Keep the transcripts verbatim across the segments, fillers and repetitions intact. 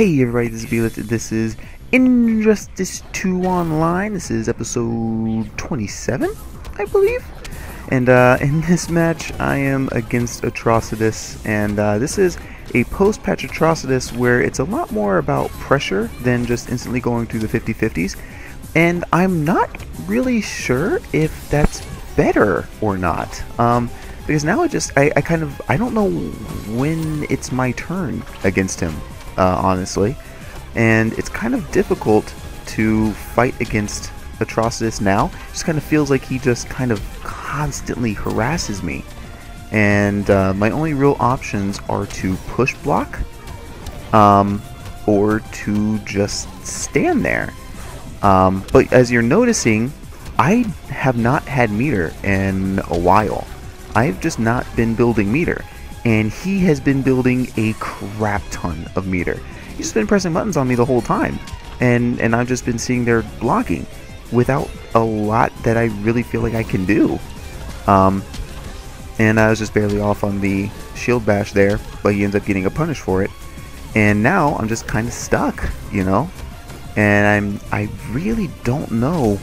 Hey everybody, this is B-Lit. This is Injustice two Online. This is episode twenty-seven, I believe. And uh, in this match, I am against Atrocitus, and uh, this is a post-patch Atrocitus where it's a lot more about pressure than just instantly going through the fifty fifties. And I'm not really sure if that's better or not, um, because now I just I, I kind of I don't know when it's my turn against him, uh, honestly, and it's kind of difficult to fight against Atrocitus now. It just kind of feels like he just kind of constantly harasses me, and uh, my only real options are to push block, um, or to just stand there. Um, but as you're noticing, I have not had meter in a while. I've just not been building meter, and he has been building a crap ton of meter. He's just been pressing buttons on me the whole time, and and I've just been sitting there blocking without a lot that I really feel like I can do. Um, and I was just barely off on the shield bash there, but he ends up getting a punish for it, and now I'm just kind of stuck, you know. And I'm I really don't know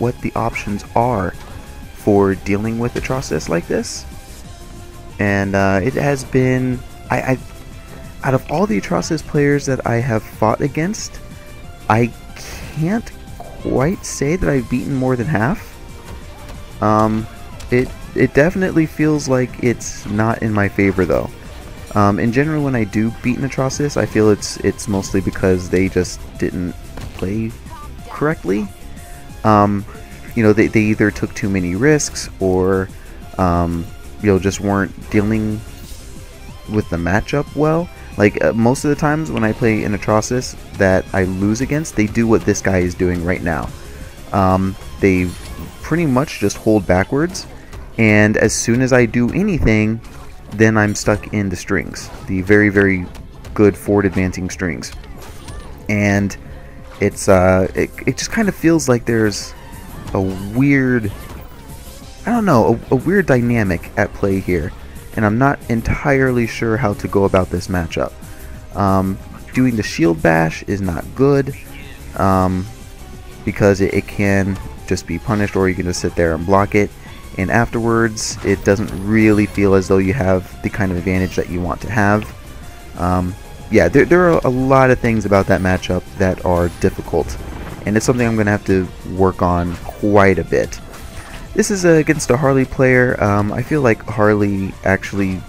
what the options are for dealing with Atrocitus like this. And uh, it has been I, I out of all the Atrocitus players that I have fought against, I can't quite say that I've beaten more than half. Um, it it definitely feels like it's not in my favor though. Um, in general, when I do beat an Atrocitus, I feel it's it's mostly because they just didn't play correctly. Um, you know, they, they either took too many risks, or um, you know, just weren't dealing with the matchup well. Like uh, most of the times when I play an Atrocitus that I lose against, they do what this guy is doing right now. Um, they pretty much just hold backwards, and as soon as I do anything, then I'm stuck in the strings, the very very good forward advancing strings. And it's uh it, it just kind of feels like there's a weird, I don't know, a, a weird dynamic at play here, and I'm not entirely sure how to go about this matchup. Um, doing the shield bash is not good, um, because it, it can just be punished, or you can just sit there and block it, and afterwards it doesn't really feel as though you have the kind of advantage that you want to have. Um, yeah, there, there are a lot of things about that matchup that are difficult, and it's something I'm going to have to work on quite a bit. This is uh, against a Harley player. Um, I feel like Harley actually,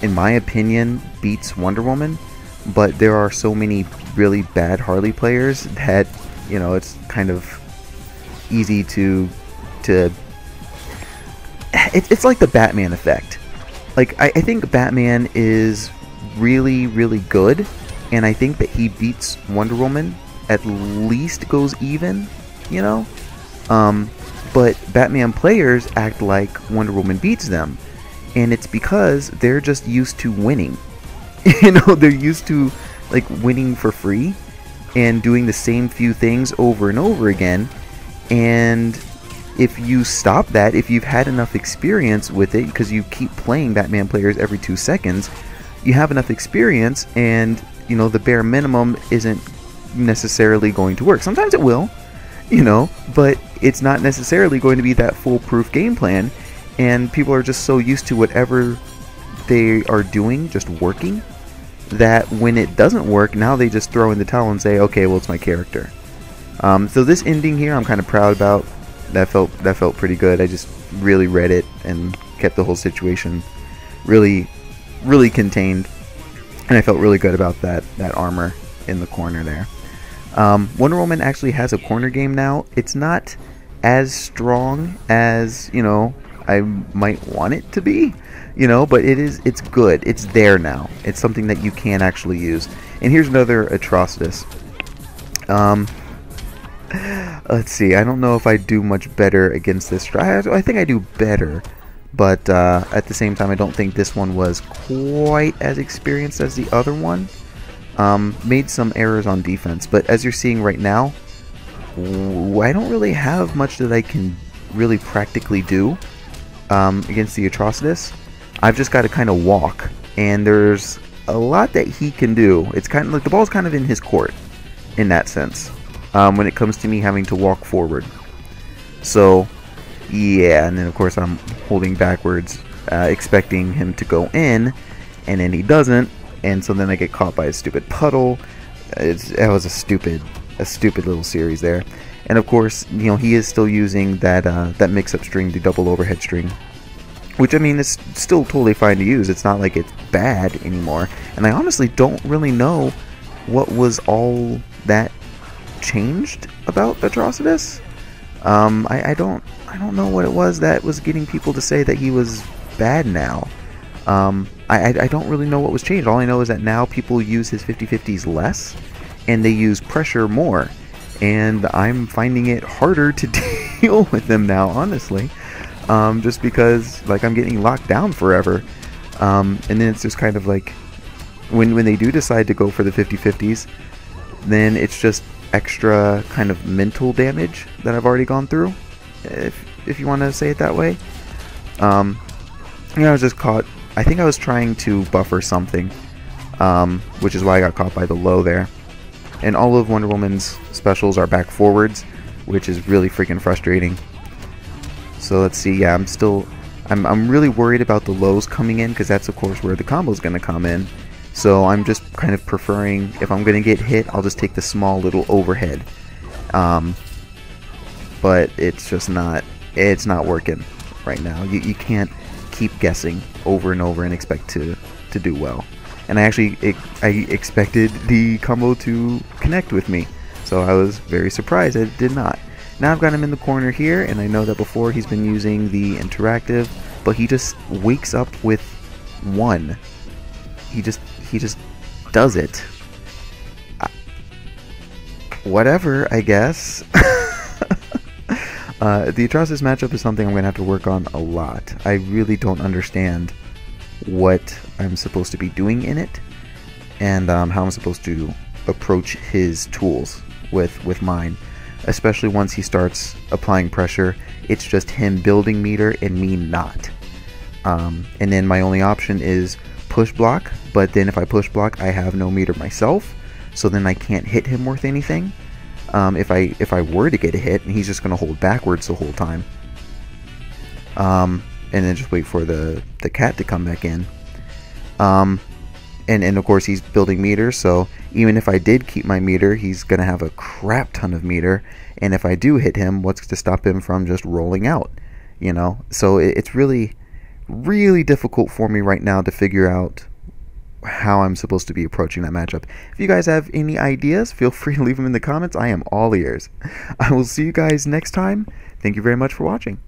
in my opinion, beats Wonder Woman, but there are so many really bad Harley players that, you know, it's kind of easy to to It, it's like the Batman effect. Like, I, I think Batman is really, really good, and I think that he beats Wonder Woman, at least goes even, you know? Um, but Batman players act like Wonder Woman beats them, and it's because they're just used to winning. You know, they're used to, like, winning for free, and doing the same few things over and over again, and if you stop that, if you've had enough experience with it, because you keep playing Batman players every two seconds, you have enough experience, and you know the bare minimum isn't necessarily going to work. Sometimes it will, you know, but it's not necessarily going to be that foolproof game plan, and people are just so used to whatever they are doing just working that when it doesn't work, now they just throw in the towel and say, okay, well, it's my character. Um, so this ending here, I'm kind of proud about. That felt that felt pretty good. I just really read it and kept the whole situation really, really contained, and I felt really good about that that armor in the corner there. Um, Wonder Woman actually has a corner game now. It's not as strong as, you know, I might want it to be, you know, but it is it's good. It's there now. It's something that you can actually use. And here's another Atrocitus. Um, Let's see, I don't know if I do much better against this. I, I think I do better, but uh, at the same time, I don't think this one was quite as experienced as the other one. Um, made some errors on defense, but as you're seeing right now, I don't really have much that I can really practically do um, against the Atrocitus. I've just got to kind of walk, and there's a lot that he can do. It's kind of like the ball's kind of in his court in that sense, um, when it comes to me having to walk forward. So yeah, and then of course I'm holding backwards, uh, expecting him to go in, and then he doesn't, and so then I get caught by a stupid puddle. It's, that was a stupid a stupid little series there. And of course, you know, he is still using that uh, that mix-up string, the double overhead string, which, I mean, it's still totally fine to use. It's not like it's bad anymore. And I honestly don't really know what was all that changed about Atrocitus. Um, I, I don't I don't know what it was that was getting people to say that he was bad now. Um, I, I, I don't really know what was changed. All I know is that now people use his fifty fifties less, and they use pressure more. And I'm finding it harder to deal with them now, honestly, um, just because, like, I'm getting locked down forever, um, and then it's just kind of like, when when they do decide to go for the fifty fifties, then it's just extra kind of mental damage that I've already gone through, if if you want to say it that way. Um, you know, I was just caught. I think I was trying to buffer something, um, which is why I got caught by the low there. And all of Wonder Woman's specials are back forwards, which is really freaking frustrating. So let's see. Yeah, I'm still, I'm, I'm really worried about the lows coming in, because that's of course where the combo's going to come in. So I'm just kind of preferring, if I'm going to get hit, I'll just take the small little overhead. Um, but it's just not, it's not working right now. You, you can't keep guessing over and over and expect to, to do well. And I actually I expected the combo to connect with me, so I was very surprised it did not. Now I've got him in the corner here, and I know that before he's been using the interactive, but he just wakes up with one. He just he just does it. I, whatever, I guess. uh, the Atrocitus matchup is something I'm gonna have to work on a lot. I really don't understand what I'm supposed to be doing in it, and um, how I'm supposed to approach his tools with with mine, especially once he starts applying pressure. It's just him building meter and me not, um, and then my only option is push block, but then if I push block I have no meter myself, so then I can't hit him worth anything. um, if I if I were to get a hit, and he's just gonna hold backwards the whole time, um, and then just wait for the, the cat to come back in. Um, and, and of course he's building meter, so even if I did keep my meter, he's going to have a crap ton of meter, and if I do hit him, what's to stop him from just rolling out, you know? So it, it's really, really difficult for me right now to figure out how I'm supposed to be approaching that matchup. If you guys have any ideas, feel free to leave them in the comments. I am all ears. I will see you guys next time. Thank you very much for watching.